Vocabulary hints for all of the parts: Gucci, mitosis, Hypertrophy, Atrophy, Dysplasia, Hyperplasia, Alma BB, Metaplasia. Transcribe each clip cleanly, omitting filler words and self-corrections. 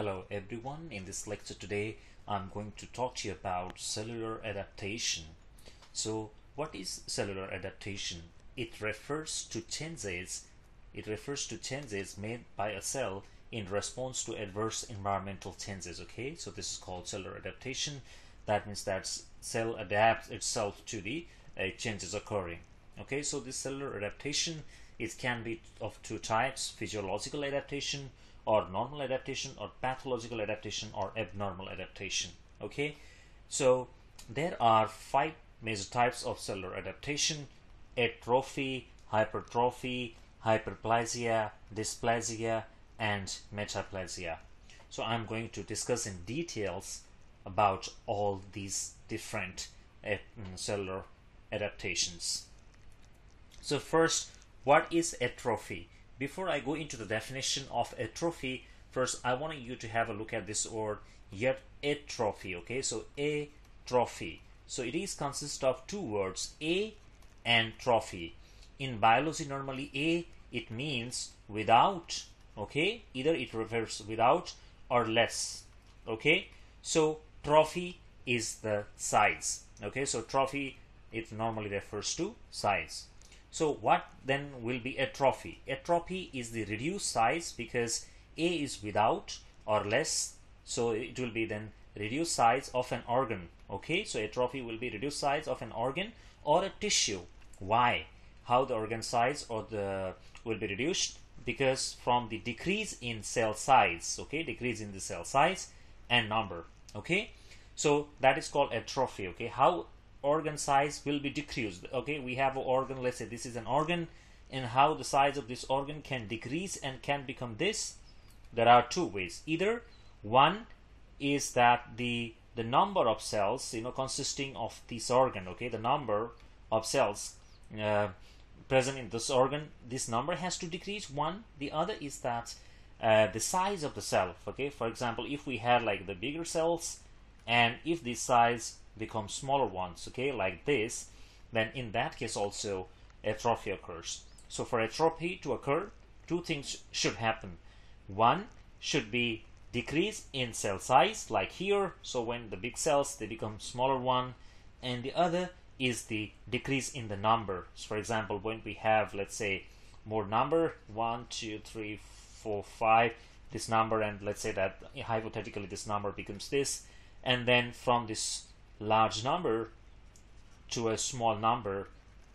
Hello everyone, in this lecture today I'm going to talk to you about cellular adaptation. So what is cellular adaptation? It refers to changes made by a cell in response to adverse environmental changes, okay? So this is called cellular adaptation. That means that cell adapts itself to the changes occurring, okay? So this cellular adaptation, it can be of two types: physiological adaptation or normal adaptation, or pathological adaptation or abnormal adaptation. Okay, so there are 5 major types of cellular adaptation: atrophy, hypertrophy, hyperplasia, dysplasia and metaplasia. So I'm going to discuss in details about all these different cellular adaptations. So first, what is atrophy? Before I go into the definition of atrophy, first I want you to have a look at this word here, atrophy. Okay, so atrophy. So it is consists of two words, a and trophy. In biology, normally a, it means without, okay, either it refers without or less, okay. So trophy is the size, okay. So trophy, it normally refers to size. So what then will be atrophy? Atrophy is the reduced size, because a is without or less, so it will be then reduced size of an organ, okay? So atrophy will be reduced size of an organ or a tissue. Why? How the organ size or the will be reduced? Because from the decrease in cell size, okay, decrease in the cell size and number, okay? So that is called atrophy, okay? How organ size will be decreased, okay? We have an organ, let's say this is an organ, and how the size of this organ can decrease and can become this. There are two ways. Either one is that the number of cells, you know, consisting of this organ, okay, the number of cells present in this organ, this number has to decrease, one. The other is that the size of the cell, okay? For example, if we had like the bigger cells, and if this size become smaller ones, okay, like this, then in that case also atrophy occurs. So for atrophy to occur, two things should happen. One should be decrease in cell size, like here, so when the big cells, they become smaller one, and the other is the decrease in the number. So for example, when we have, let's say, more number, 1, 2, 3, 4, 5, this number, and let's say that hypothetically this number becomes this, and then from this large number to a small number,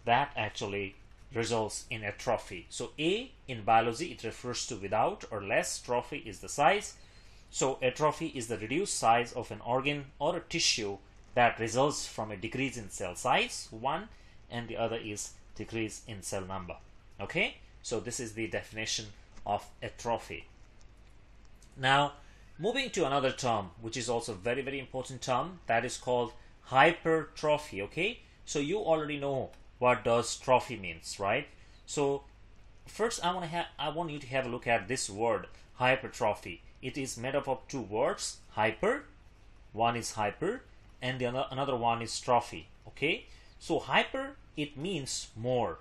that actually results in atrophy. So a in biology, it refers to without or less, trophy is the size. So atrophy is the reduced size of an organ or a tissue that results from a decrease in cell size, one, and the other is decrease in cell number, okay? So this is the definition of atrophy. Now moving to another term, which is also very, very important term, that is called hypertrophy, okay? So you already know what does trophy means, right? So first I want you to have a look at this word hypertrophy. It is made up of two words, hyper, one is hyper and the another one is trophy, okay? So hyper, it means more,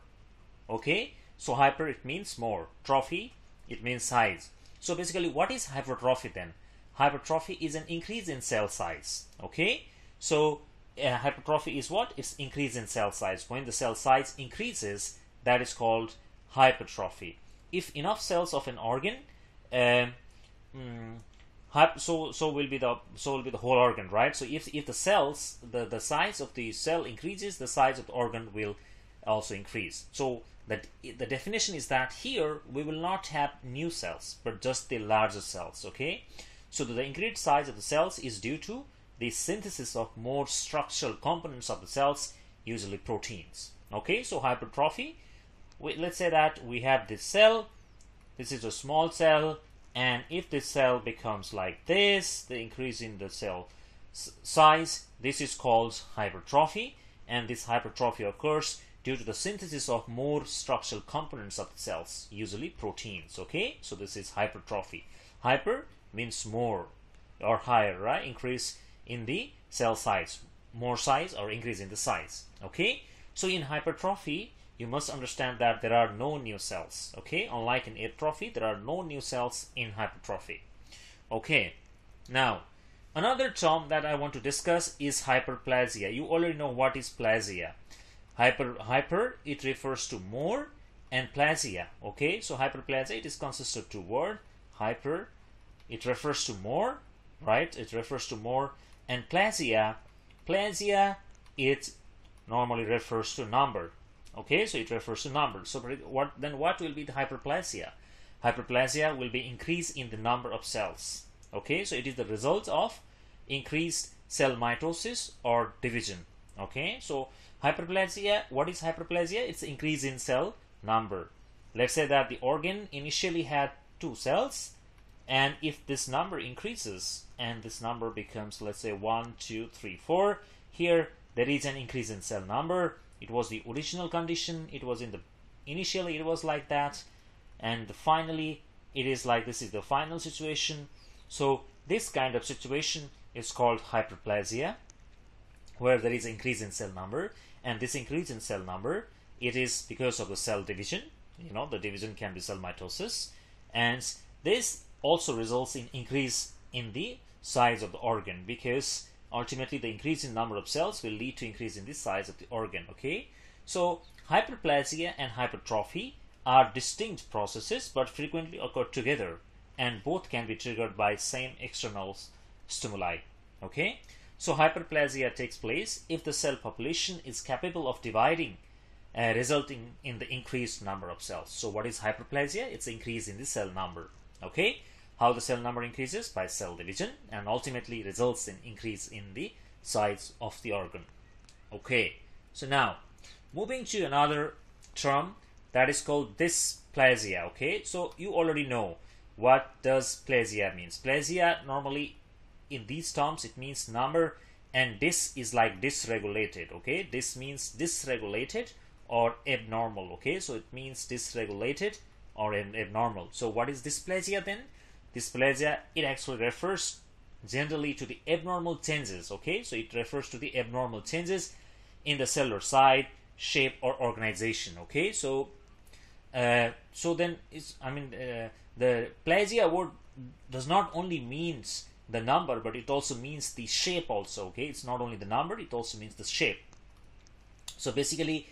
okay? So hyper, it means more. Trophy, it means size. So basically, what is hypertrophy then? Hypertrophy is an increase in cell size, okay? So hypertrophy is what? It's increase in cell size. When the cell size increases, that is called hypertrophy. If enough cells of an organ, so will be the whole organ, right? So if the cells, the size of the cell increases, the size of the organ will also increase. So the definition is that here we will not have new cells, but just the larger cells, okay? So the increased size of the cells is due to the synthesis of more structural components of the cells, usually proteins, okay? So hypertrophy, let's say that we have this cell, this is a small cell, and if this cell becomes like this, the increase in the cell size, this is called hypertrophy, and this hypertrophy occurs due to the synthesis of more structural components of the cells, usually proteins, okay? So this is hypertrophy. Hyper means more or higher, right? Increase in the cell size, more size or increase in the size, okay? So in hypertrophy, you must understand that there are no new cells, okay? Unlike in atrophy, there are no new cells in hypertrophy, Okay, now another term that I want to discuss is hyperplasia. You already know what is plasia. Hyper, it refers to more, and plasia, okay? So hyperplasia, it is consists of two words. Hyper, it refers to more, right? It refers to more, and plasia, it normally refers to number. Okay, so it refers to number. So what will be the hyperplasia? Hyperplasia will be increase in the number of cells. Okay, so it is the result of increased cell mitosis or division. Okay, so hyperplasia, what is hyperplasia? It's increase in cell number. Let's say that the organ initially had 2 cells, and if this number increases and this number becomes, let's say, 1, 2, 3, 4, here there is an increase in cell number. It was the original condition. It was initially it was like that, and finally it is like this is the final situation. So this kind of situation is called hyperplasia, where there is increase in cell number, and this increase in cell number, it is because of the cell division. You know, the division can be cell mitosis, and this also results in increase in the size of the organ, because ultimately the increase in number of cells will lead to increase in the size of the organ. Okay, so hyperplasia and hypertrophy are distinct processes but frequently occur together, and both can be triggered by same external stimuli. Okay, so hyperplasia takes place if the cell population is capable of dividing, resulting in the increased number of cells. So what is hyperplasia? It's increase in the cell number. Okay, how the cell number increases? By cell division, and ultimately results in increase in the size of the organ. Okay, so now moving to another term that is called dysplasia. Okay, so you already know what does plasia means. Plasia, normally in these terms, it means number, and dys is like dysregulated. Okay, dys means dysregulated or abnormal. Okay, so it means dysregulated or abnormal. So what is dysplasia then? Dysplasia, it actually refers generally to the abnormal changes. Okay, so it refers to the abnormal changes in the cellular side, shape, or organization. Okay, so the plasia word does not only means the number, but it also means the shape also. Okay, it's not only the number, it also means the shape. So basically,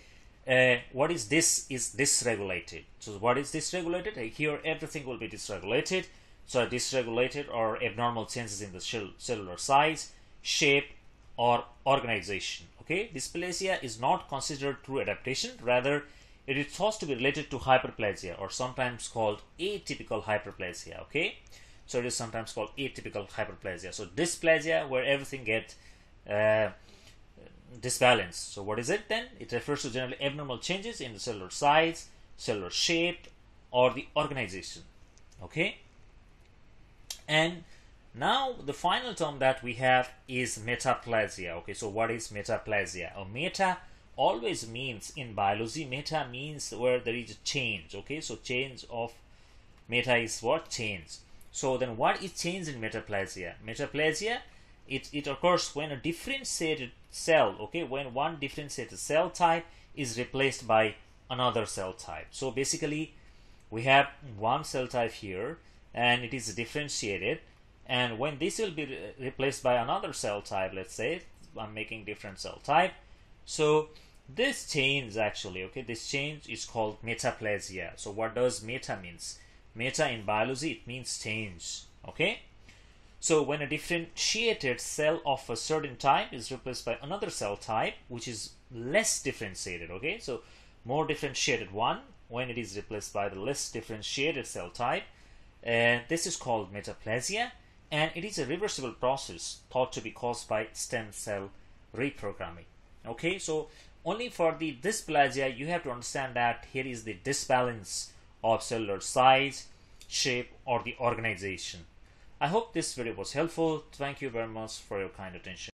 what is this is dysregulated. So what is dysregulated? Here everything will be dysregulated. So dysregulated or abnormal changes in the cellular size, shape, or organization. Okay, dysplasia is not considered through adaptation. Rather, it is thought to be related to hyperplasia, or sometimes called atypical hyperplasia. Okay, so it is sometimes called atypical hyperplasia. So dysplasia, where everything gets disbalanced. So what is it then? It refers to generally abnormal changes in the cellular size, cellular shape, or the organization. Okay. And now the final term that we have is metaplasia. Okay, so what is metaplasia? Meta always means, in biology, meta means where there is a change. Okay, so change of meta is what? Change. So then what is change in metaplasia? Metaplasia, it occurs when a differentiated cell, okay, when one differentiated cell type is replaced by another cell type. So basically we have one cell type here, and it is differentiated, and when this will be replaced by another cell type, let's say I'm making different cell type, so this change actually, okay, this change is called metaplasia. So what does meta means? Meta in biology, it means change. Okay, so when a differentiated cell of a certain type is replaced by another cell type which is less differentiated, okay, so more differentiated one, when it is replaced by the less differentiated cell type, this is called metaplasia, and it is a reversible process thought to be caused by stem cell reprogramming. Okay, so only for the dysplasia, you have to understand that here is the disbalance of cellular size, shape, or the organization. I hope this video was helpful. Thank you very much for your kind attention.